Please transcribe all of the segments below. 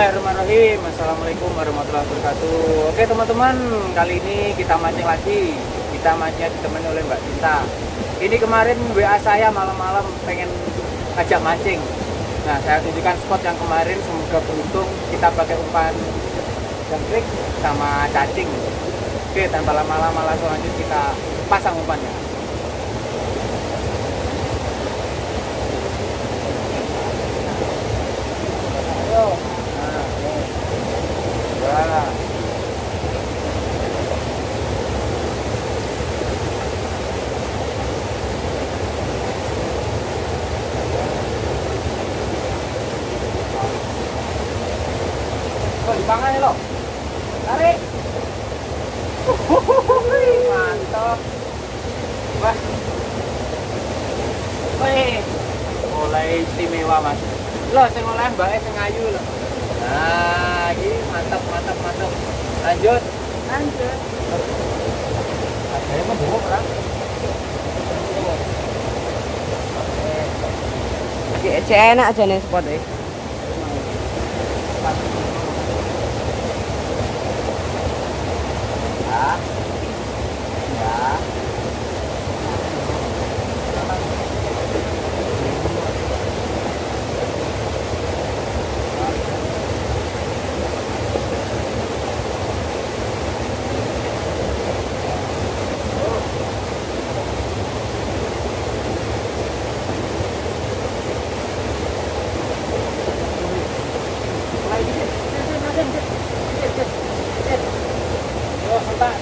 Bismillahirrahmanirrahim. Assalamualaikum warahmatullahi wabarakatuh. Oke teman-teman, kali ini kita mancing lagi. Kita mancing ditemani oleh Mbak Sinta. Ini kemarin WA saya malam-malam pengen ajak mancing. Nah, saya tunjukkan spot yang kemarin, semoga beruntung. Kita pakai umpan jangkrik sama cacing. Oke, tanpa lama-lama langsung lanjut kita pasang umpannya. Dipangan ya lo, tarik, mantap, wah, wih, mulai istimewa mas, lo sengolah mbak sengayu lo, nah ini mantap, lanjut, akhirnya membuat kan, enak aja nih spot deh.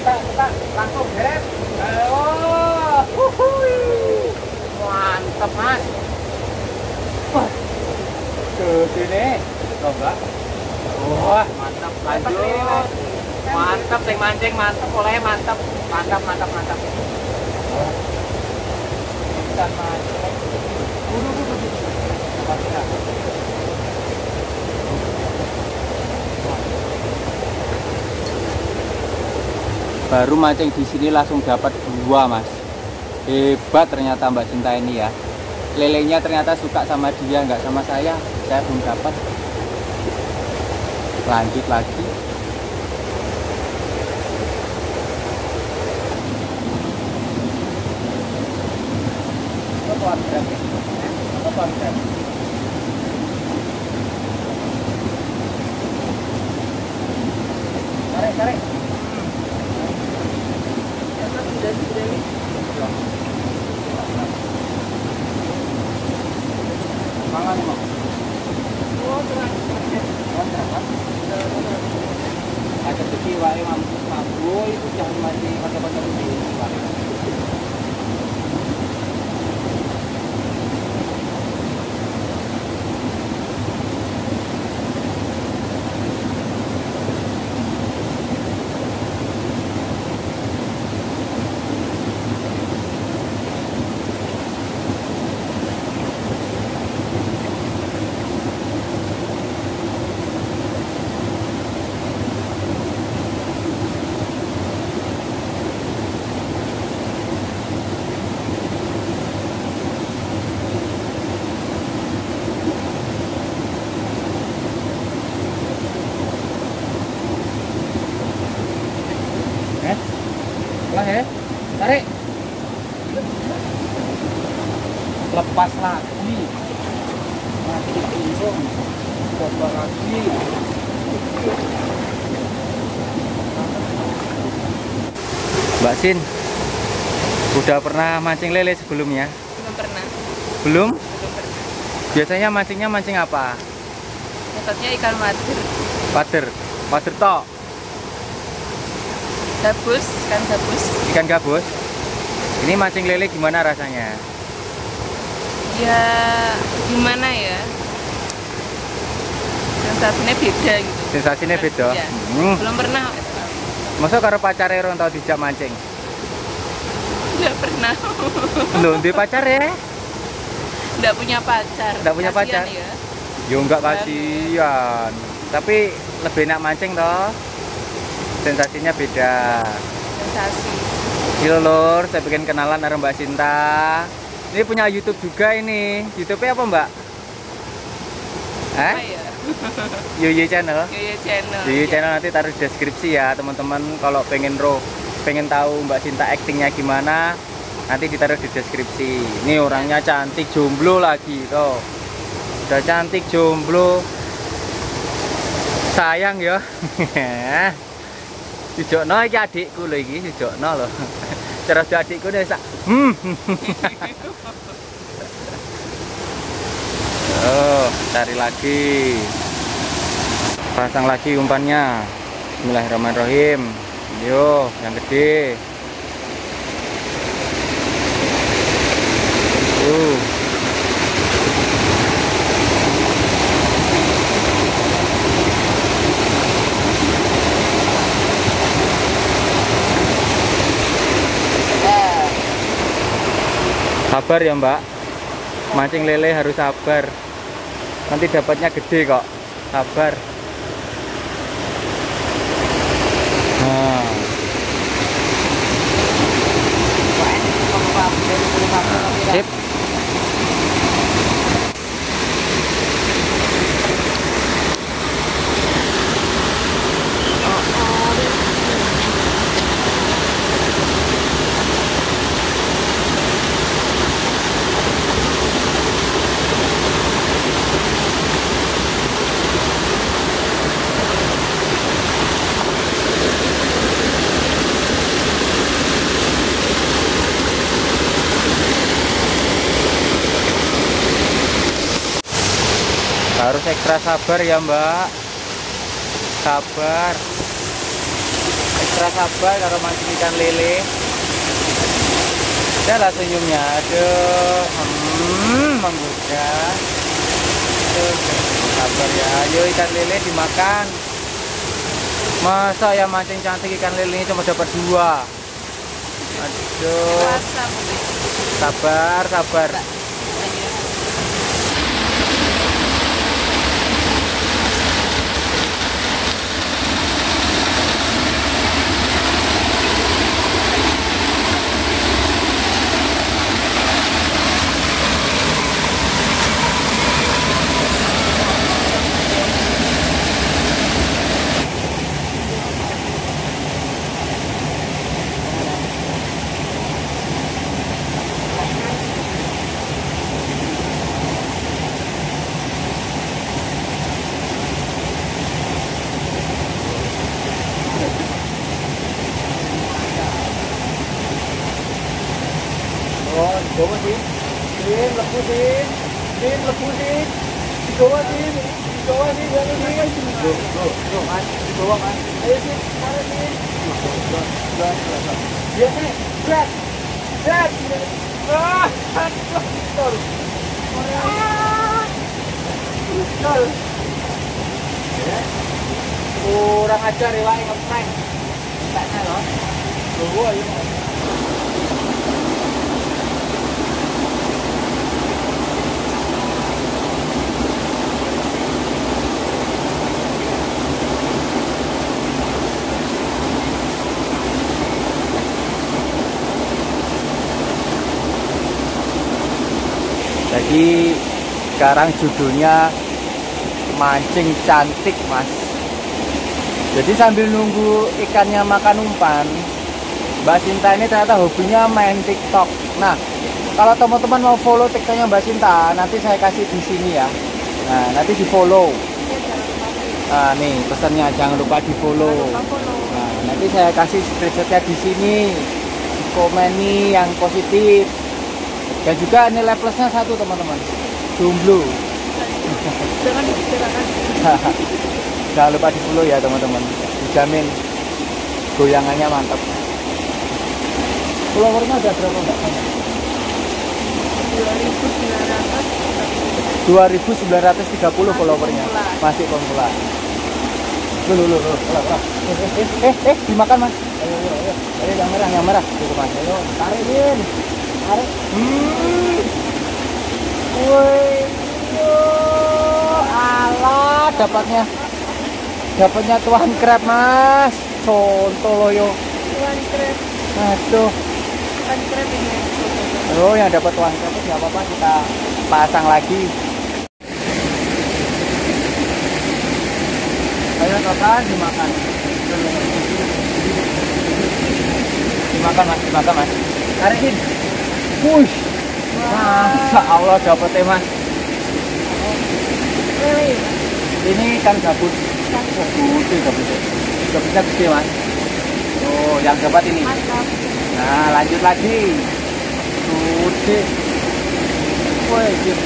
Sentak, langsung beres. Oh, mantep mas. Wah, tuh sini, coba. Wah, mantap, lanjut. Mantap, sing mancing, mantap, oleh mantap. Kita mancing. Baru mancing di sini langsung dapat dua mas. Hebat ternyata Mbak Sinta ini ya. Lelenya ternyata suka sama dia, nggak sama saya. Saya belum dapat. Lanjut lagi. Tarik. Itu jangan mati kata-kata tarik, lepas lagi, masih bingung, coba lagi. Mbak Sin, udah pernah mancing lele sebelumnya? Belum pernah. Biasanya mancingnya mancing apa? Metodenya ikan wader tok. Ikan gabus. Ini mancing lele gimana rasanya? Ya, gimana ya? Sensasinya beda gitu. Ya. Belum pernah. Masa karo pacare ora tau dijak mancing? Enggak pernah. Belum di pacar ya? Enggak punya pacar. Kasian pacar. Ya enggak kasihan. Tapi lebih enak mancing toh. Sensasinya beda. Gila lor, saya bikin kenalan sama Mbak Sinta. Ini punya YouTube juga ini. YouTube-nya apa Mbak? UU channel. UU channel. UU channel nanti taruh di deskripsi ya teman-teman. Kalau pengen tahu Mbak Sinta actingnya gimana, nanti ditaruh di deskripsi. Ini orangnya cantik jomblo lagi tuh. Udah cantik jomblo. Sayang ya. Sujokno iki adikku lho iki, sujokno lho. Terus adikku nek sak. Oh, cari lagi. Pasang lagi umpannya. Bismillahirrahmanirrahim. Yo, yang gede. Sabar ya Mbak, mancing lele harus sabar, nanti dapatnya gede kok, sabar. Nah. Sip. Harus ekstra sabar ya Mbak, sabar, ekstra sabar kalau mancing ikan lele. Udah lah senyumnya, aduh, menggoda. Sabar ya, ayo ikan lele dimakan. Masa ya mancing cantik ikan lele ini cuma dapat 2. Aduh, sabar, sabar. Coba lepusin, di bawah sih, jangan sih. Go, mas, di bawah mas. Ayo sih, mana sih? Berat. Ah, kotor. Kurang ajar ya, ini ngeprank. Taknya loh. Go ayo. Jadi sekarang judulnya mancing cantik mas. Jadi sambil nunggu ikannya makan umpan, Mbak Sinta ini ternyata hobinya main TikTok. Nah, kalau teman-teman mau follow TikToknya Mbak Sinta, nanti saya kasih di sini ya. Nah, nanti di follow. Nah, nih pesannya jangan lupa di follow. Nah, nanti saya kasih screenshotnya di sini. Komeni yang positif. Dan juga nilai plusnya 1 teman-teman, jomblo. Jangan dibicarakan. Jangan lupa di follow ya teman-teman, dijamin goyangannya mantap. Followernya ada berapa mbak? 2.930 followernya, masih pemula. Dimakan mas. Ayo, yang merah. Cukup mas, ayo, tarikin. Alah dapatnya tuan crab mas, contoh loyo. Tuan crab. Aduh. Tuan crab ini. Oh yang dapat tuan crab nggak apa-apa, kita pasang lagi. selesai dimakan. Dimakan mas, dimakan mas. Tarikin. Push. Masya Allah dapat ya mas. Ini ikan gabus. Gabusnya gede mas. Oh yang dapat ini. Nah lanjut lagi. Gede. Woi diam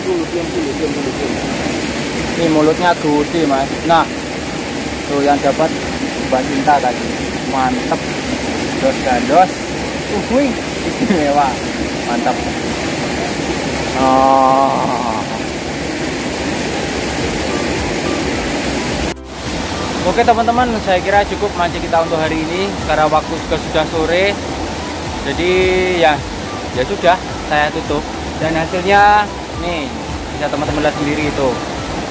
dulu. Ini mulutnya gede mas. Nah, tuh yang dapat Mbak Sinta tadi. Mantep. Dos gandos. Uhuy, istimewa. Mantap. Oh. Oke teman-teman, saya kira cukup mancing kita untuk hari ini karena waktu sudah sore. Jadi ya sudah saya tutup. Dan hasilnya nih bisa teman-teman lihat sendiri itu.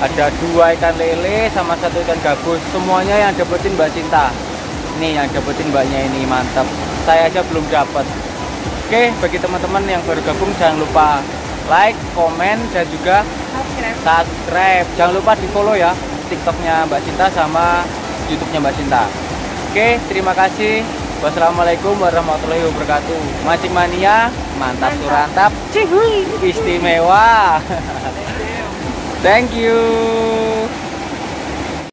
Ada 2 ikan lele sama 1 ikan gabus. Semuanya yang dapetin Mbak Sinta. Nih yang dapetin mbaknya ini mantap. Saya aja belum dapat. Oke, bagi teman-teman yang baru gabung jangan lupa like, komen dan juga subscribe. Jangan lupa di follow ya TikToknya Mbak Sinta sama YouTube-nya Mbak Sinta. Oke, terima kasih. Wassalamualaikum warahmatullahi wabarakatuh. Mancing mania, mantap surantap, cihuy, istimewa. Thank you.